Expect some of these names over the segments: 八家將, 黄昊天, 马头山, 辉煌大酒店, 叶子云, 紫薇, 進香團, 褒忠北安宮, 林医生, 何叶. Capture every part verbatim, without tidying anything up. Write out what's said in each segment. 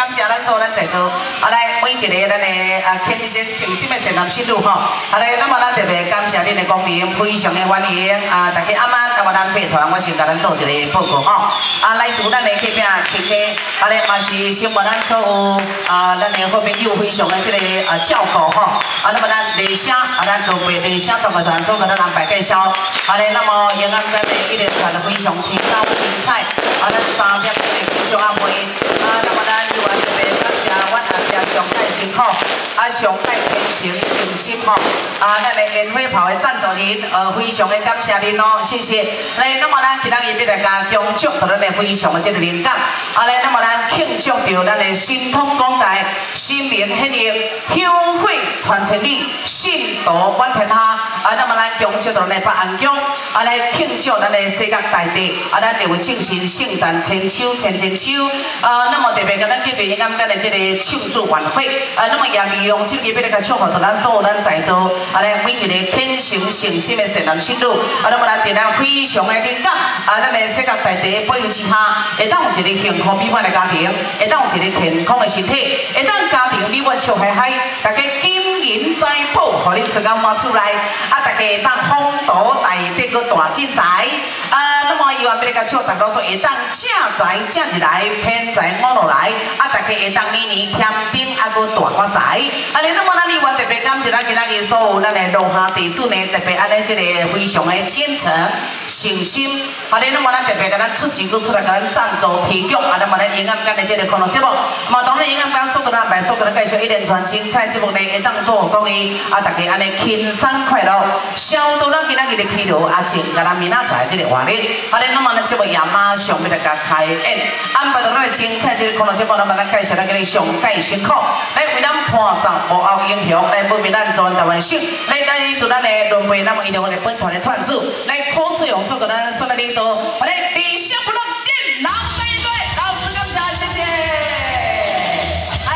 感谢咱所咱在座，啊来每一个咱的啊肯定是诚心的善男信女吼，啊来，那么咱特别感谢恁的光临，非常的欢迎啊！大家阿妈，那么咱陪团，我先甲咱做一个报告吼。啊，来自咱的隔壁亲戚，啊来嘛是希望咱所有啊咱的后面有非常的这个啊照顾吼。啊，那么咱内乡啊咱路北内乡整个团所给咱安排介绍，啊来，那么因咱咱的一连串的非常精彩精彩，啊咱三点钟的非常安排。 啊，那么咱就安特别感谢我阿爹上届辛苦，啊上届虔诚诚心吼，啊咱的烟火炮的赞助人，呃非常的感谢您哦，谢谢。来，那么咱今仔日要来甲恭祝到咱的非常的这个灵感，啊来，那么咱庆祝着咱的神通广大，心明显灵，香火传千里，信徒满天下。啊，那么咱恭祝到咱的北安宫，啊来庆祝咱的世界大地，啊咱就会进行圣诞千秋千千秋，啊。 那么特别跟咱这边刚刚的这个庆祝晚会，啊，那么也利用这个要来祝福到咱所有咱在座，啊，来每一个虔诚诚心的善男信女，啊，那么咱对咱非常的灵感，啊，咱的世界大地保佑之下，会当有一个幸福美满的家庭，会当有一个健康的身体，会当家庭美满笑嗨嗨，大家金银财宝，互恁出到满厝内，啊，大家会当丰都大得个大进财，啊，那么以后要来祝大家做会当正财正入来，偏财。 摸落来，啊！大家会当年年添丁，啊，阁大发财。啊，恁那么咱哩话特别感谢咱今仔日所有咱的龙虾地主呢，特别安尼即个非常的虔诚、诚心。啊，恁那么咱特别甲咱出钱，阁出来甲咱赞助提供。啊，那么咱营养干的即个可能节目，嘛当然营养干所个咱白所个咱介绍一连串精彩节目呢，会当做讲伊啊，大家安尼轻松快乐，消除咱今仔日的疲劳，啊，增加咱明仔载即个活力。啊，恁那么咱节目也马上要来甲开演，安排到咱的精。 在这个可能节目，咱们来介绍咱今日上届辛苦，来为咱伴奏幕后英雄，来保庇咱全台湾省，来来做咱的轮回，那么一定我哋本团的团主，来考试用说个咱说的领导，我哋理想不能电脑这一队，老师感谢，谢谢，哎，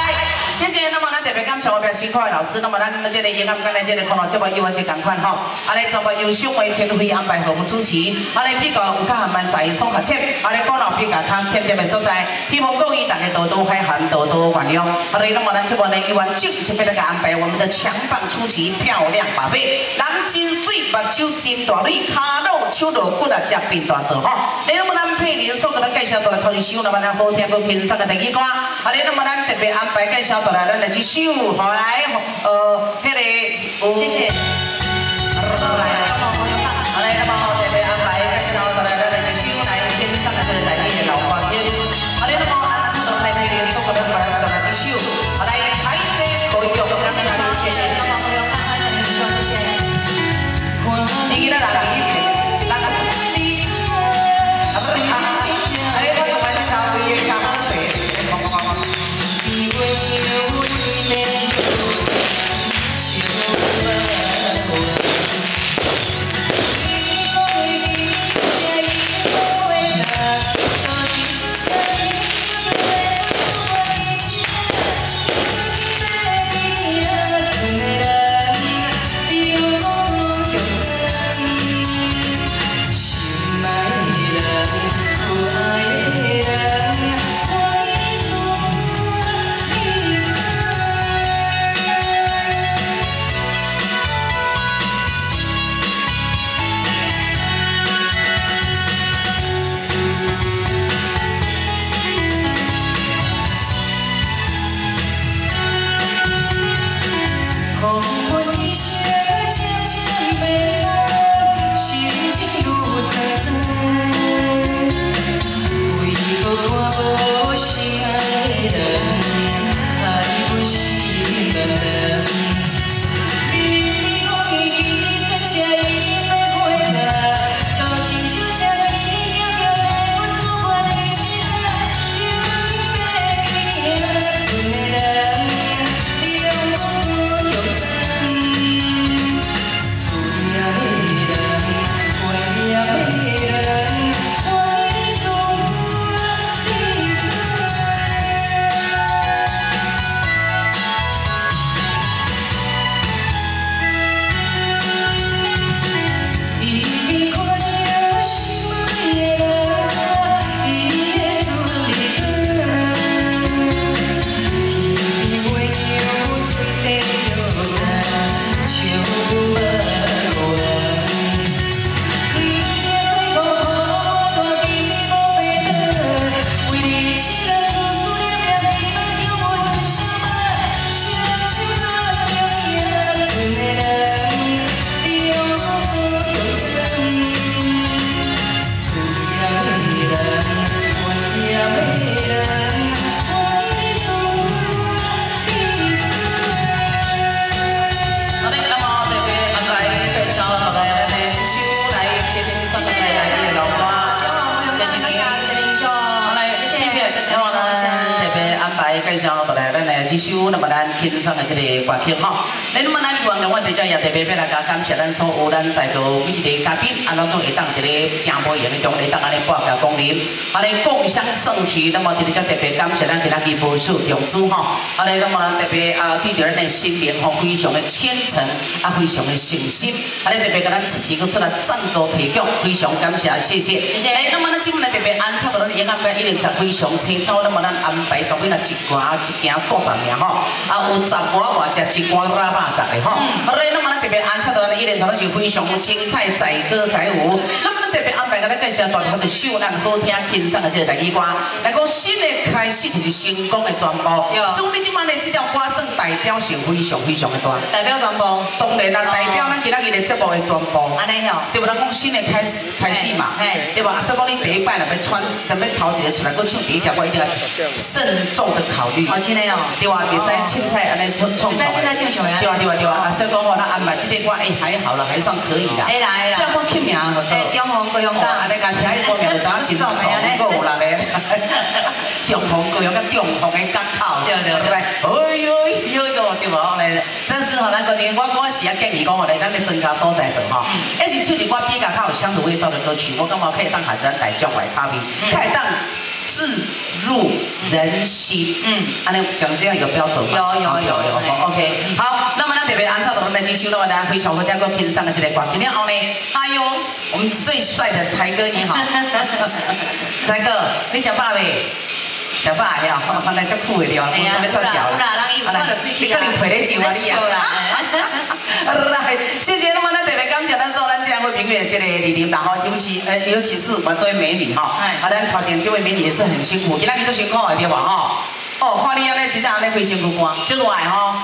谢谢。那么咱特别感谢我们辛苦的老师，那么咱这个演讲跟咱这个可能节目又还是同款吼，啊来全部由省委陈辉安排我们主持，啊来比较有较含万在所合切，啊来讲老比较较欠点的所在。 各位大家多多开涵，多多玩乐。好嘞，那么咱这边呢，一万九千八那个安排，我们的强棒出奇，漂亮宝贝，人真水，目睭真大蕊，卡路手落骨啊，食变大做哈。来，那么咱配林所给咱介绍到来开始，那么咱好听个轻松个台语歌。好嘞，那么咱特别安排介绍到来咱来去秀，好来，呃，那个，谢谢。好嘞，那么特别安排介绍到来咱来去秀，来轻松个这个台语老歌曲。来介绍，来咱来这首那么咱轻松的这个歌曲吼。恁那么咱希望讲，我大家也特别别来感谢咱所有咱在座每一个嘉宾，啊，咱总会当一个正无闲的中，会当安尼博甲光临，啊，来共享盛举。那么今日才特别感谢咱今仔日无数同志吼，啊，来那么咱特别啊对着咱的心灵吼非常的虔诚，啊，非常的诚心，啊，来特别甲咱支持个出来赞助提供，非常感谢，谢谢。来，那么咱今日特别安插到咱音乐班一零十非常清楚，那么咱安排做伙来一歌一行数十名吼，啊有十歌或者一歌拉八十个吼。好嘞，那么咱特别安插到咱一零十，咱就非常精彩载歌载舞。那么咱特别安排个咱介绍大家就首咱好听轻松的这个台语歌，来讲新的开始就是成功的全部。所以你即摆咧，这条歌算代表性非常非常的大。代表全部。当然啦，代表咱今仔日的节目的全部。安尼哦。对不？咱讲新的开始开始嘛，对吧？所以讲你第一摆若要穿，若要头一个出来，搁唱第一条歌一定要慎重的考虑。哦，真的哦。对哇，袂使凊彩安尼创创出来。袂使凊彩唱唱呀。对哇，对哇，对哇。啊，所以讲吼，咱安排这条歌，哎，还好啦，还算可以啦。哎啦哎啦。这款曲名叫做。哎，中红歌咏家。哦，安尼家听迄歌名就知影真爽，够啦嘞。中红歌咏家，中红的港口。对对对。哎呦呦呦，对无吼嘞？但是吼，咱个人我我是啊建议讲吼嘞，咱咧增加所在做吼，还是唱一寡比较较有乡土味道的歌曲，我感觉可以当下咱大众来发挥，可以当。自入人心，嗯，安尼讲这样一个标准吗？有有有有 ，OK， 好，那么咱特别按照我们的进修，那么大家非常欢迎各位听上个这类歌。今天后呢，哎呦，我们最帅的才哥你好，才哥，你吃饱未？食饱了，我来接酷的了，我准备做小了。你可能陪你上啊你啊。来，谢谢。那么，咱特别感谢咱所咱这位评委，这个李林，然后尤其呃，尤其是我们这位美女哈，啊，咱发现这位美女也是很辛苦，今仔日做辛苦的对吧？哈，哦，看你安尼，真正安尼非辛苦干，就是我吼。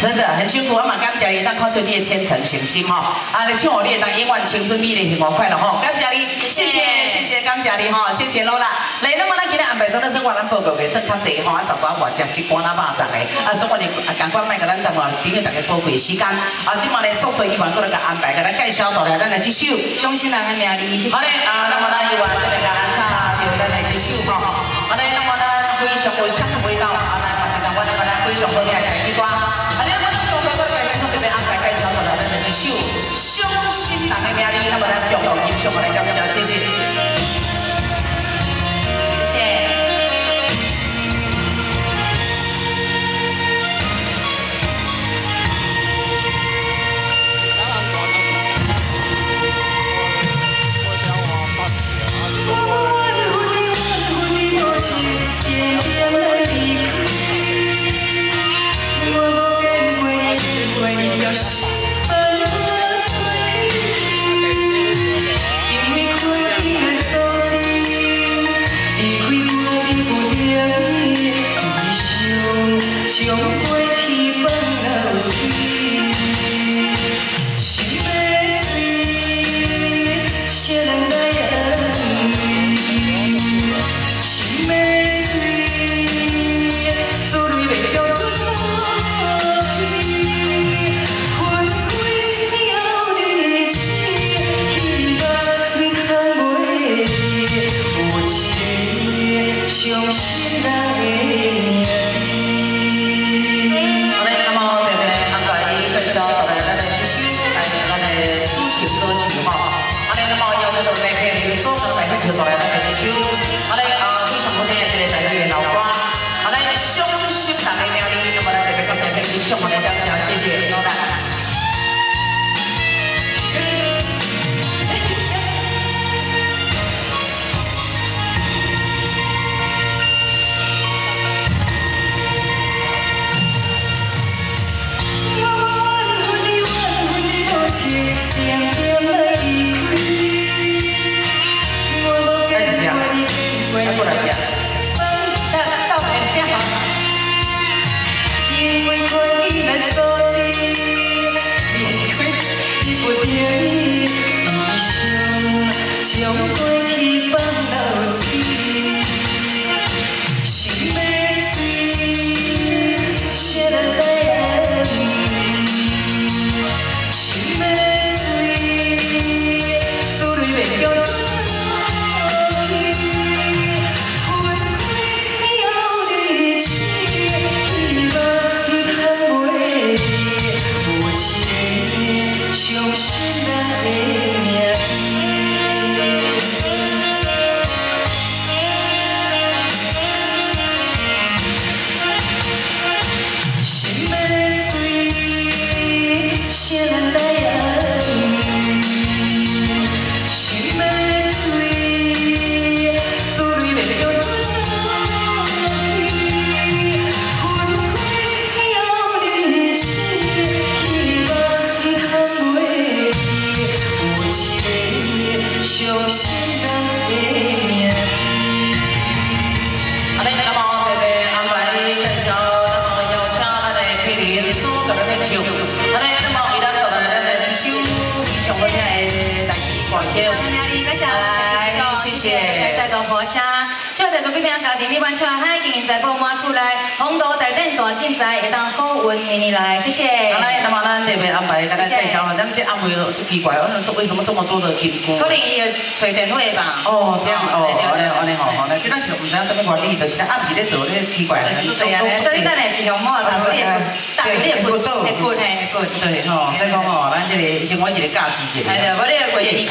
真的很辛苦，我嘛感谢你，当看出你的虔诚诚心吼，啊，你唱我你当永远青春美丽幸福快乐吼，感谢你，谢谢谢谢感谢你吼，谢谢老啦。来，那么咱今日安排做的生活，咱报告的算较济吼，咱十寡外只一寡那八十个，啊，所以我哋啊，赶快卖给咱同学朋友大家宝贵时间，啊，今晚咧宿舍希望各人个安排，给咱介绍到来，咱来这首《相信人的名字》。好嘞，啊，那么咱希望大家安插就咱来这首吼，啊，那那么咱非常有乡土味道，啊，来，我是讲我那个咱非常好听的一歌。相信人的名字，那么咱共同欣赏，我来感谢，谢谢。我不该。谢我们苗栗各乡亲，谢谢。在个佛声，就在做这边家庭里面唱，嗨，今年财宝满出来，红豆大等大进财，会当好运年年来，谢谢。好嘞，那么咱这边安排，大家介绍下，咱这安排这奇怪，我们为什么这么多的金菇？可能伊要找电话吧。哦，这样哦，安尼安尼好，好嘞，这咱是唔知什么原理，就是咱暗时咧做咧奇怪，对呀，所以咱咧尽量莫打火咧，打火咧不倒，不嘿不。对吼，所以讲吼，咱这里先我一个教示一下。哎对，我咧过去。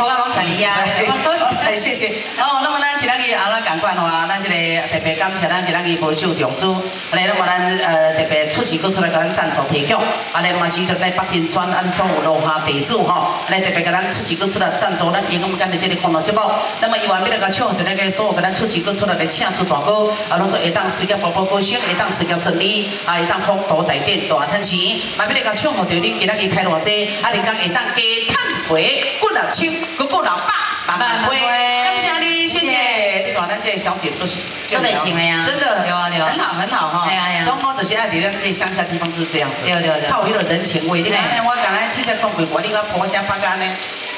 哎，谢谢。哦，那么咱今日阿拉感官话，咱这个特别感谢咱今日无秀重组，阿来那么咱呃特别出钱搁出来给咱赞助提供，阿来嘛是在咱北平村安所有楼下地主吼，来特别给咱出钱搁出来赞助咱员工们干的这个欢乐节目。那么伊外面那个唱的那个所有给咱出钱搁出来来请出大哥，啊，拢做会当随个步步高升，会当随个顺利，啊，会当福大大店大赚钱。外面那个唱好着你今日开偌济，啊，人家会当加赚回几六千。 哥哥老爸，爸爸辉，感谢你，谢谢。你看咱这些小姐都是真的，真的，有啊有啊，很好很好哈。哎呀呀，中国的现在在那些乡下地方就是这样子，对对对，靠一种人情味。你看，我刚才现在讲过，你看婆乡八家呢，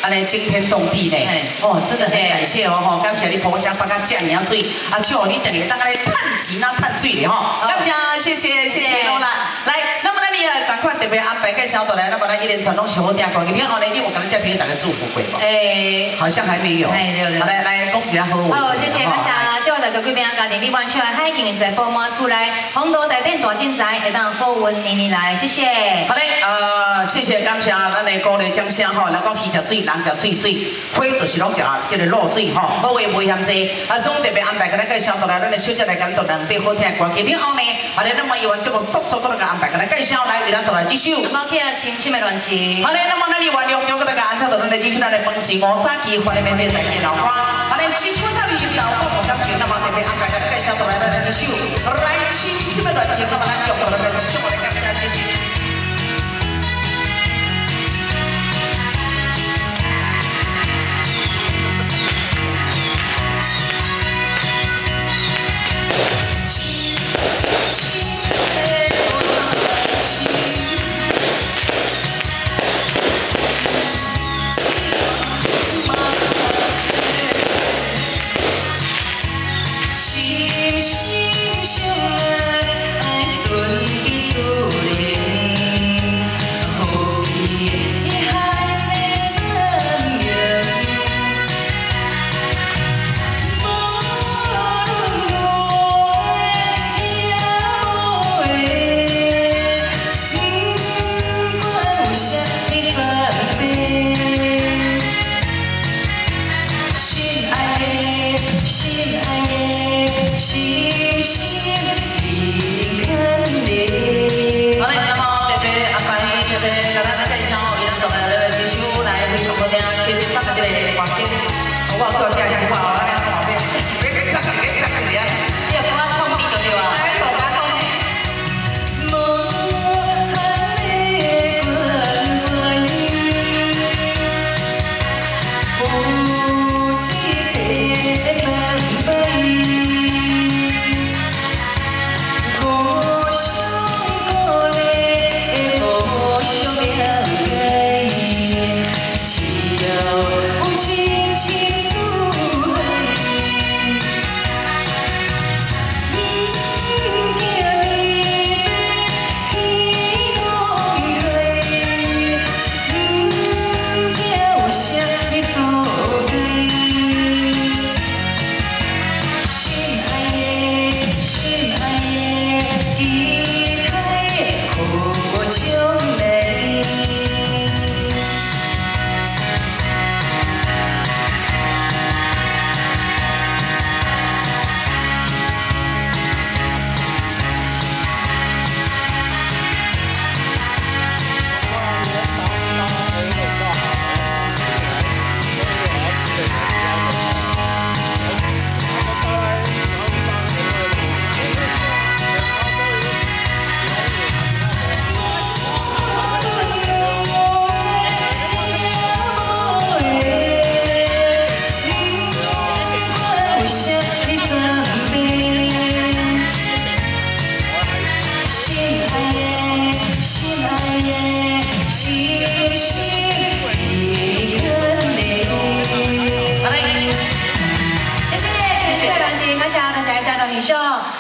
安尼惊天动地呢。哦，真的很感谢哦吼，感谢你婆乡八家这样水，啊，像你等于大家来探钱呐、探水的吼。感谢，谢谢，谢谢罗兰。来，那么。 赶快特别安排介绍到来，那么咱一连串拢是好听歌。你看后来你有可能在平台大家祝福过吗？哎，好像还没有。哎，对对。来来，恭喜他好。好，谢谢感谢。今晚在做这边家庭里玩出来，海今年在宝马出来，红豆大店大进财，会当好运年年来，谢谢。好嘞，呃，谢谢感谢咱的鼓励掌声吼。人讲鱼食水，人食水水，花就是拢食这个露水吼。好话袂嫌济，啊，所以特别安排给咱介绍到来，咱的小姐来感动人，对好听的歌曲。你后呢，后来咱们有完这个速速搁来个安排给咱介绍来。 来，咱再来一首。我听深深的乱唱。好嘞，那么咱哩原谅着，搁大家安插到咱的进去，咱来分析我早起发的面这台电脑花。好嘞，深深的流动我感情，那么特别安排给介绍到来咱的一首，来深深的乱唱，那么咱用到咱的中国的感情进去。 心心相爱，爱顺其。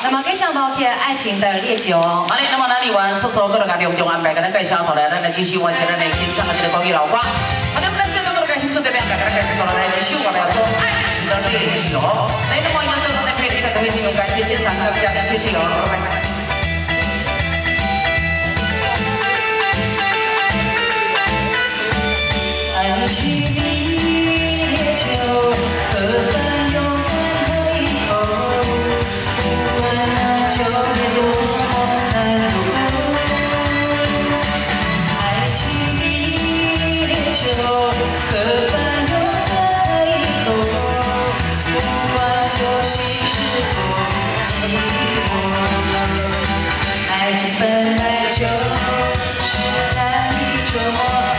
那么介绍到《爱情的烈酒》哦。好嘞，那么咱哩玩说说，各种各样用安排，给咱介绍出来，咱来继续完成咱的欣赏的这个国语老歌。好嘞，我们这个各种各样欣赏的，给咱介绍出来，来继续我们要做《爱情的烈酒》。来，那么要做咱的配乐，咱配乐，感谢欣赏，大家谢谢哦，拜拜。 爱情的烈酒，喝完永远黑头。不管那秋天多么难度。爱情的烈酒，喝完永远黑头。不管酒醒是多寂寞。爱情本来就是难以捉摸。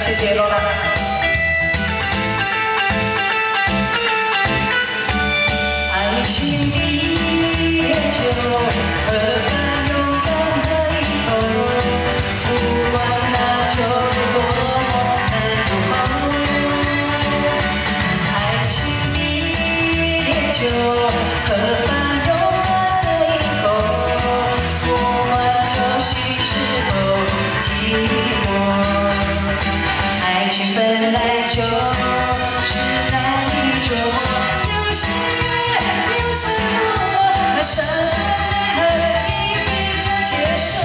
谢谢罗娜。爱情的烈酒，喝完永远的以后，不管那秋天多么难度。爱情的烈酒，喝完永远的以后，不管酒醒是否寂寞。 爱情本来就是难以捉摸，有些有些我爱上了，一定要接受。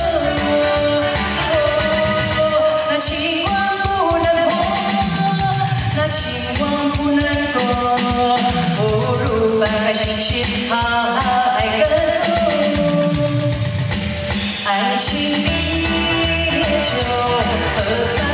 哦，那情网不能破，那情网不能躲，不如把爱情写好好爱个够。爱情的烈酒，喝完。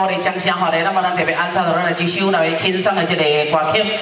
我哋掌聲，我哋，那麼咱特別按照咱來接收來欣賞的這個歌曲。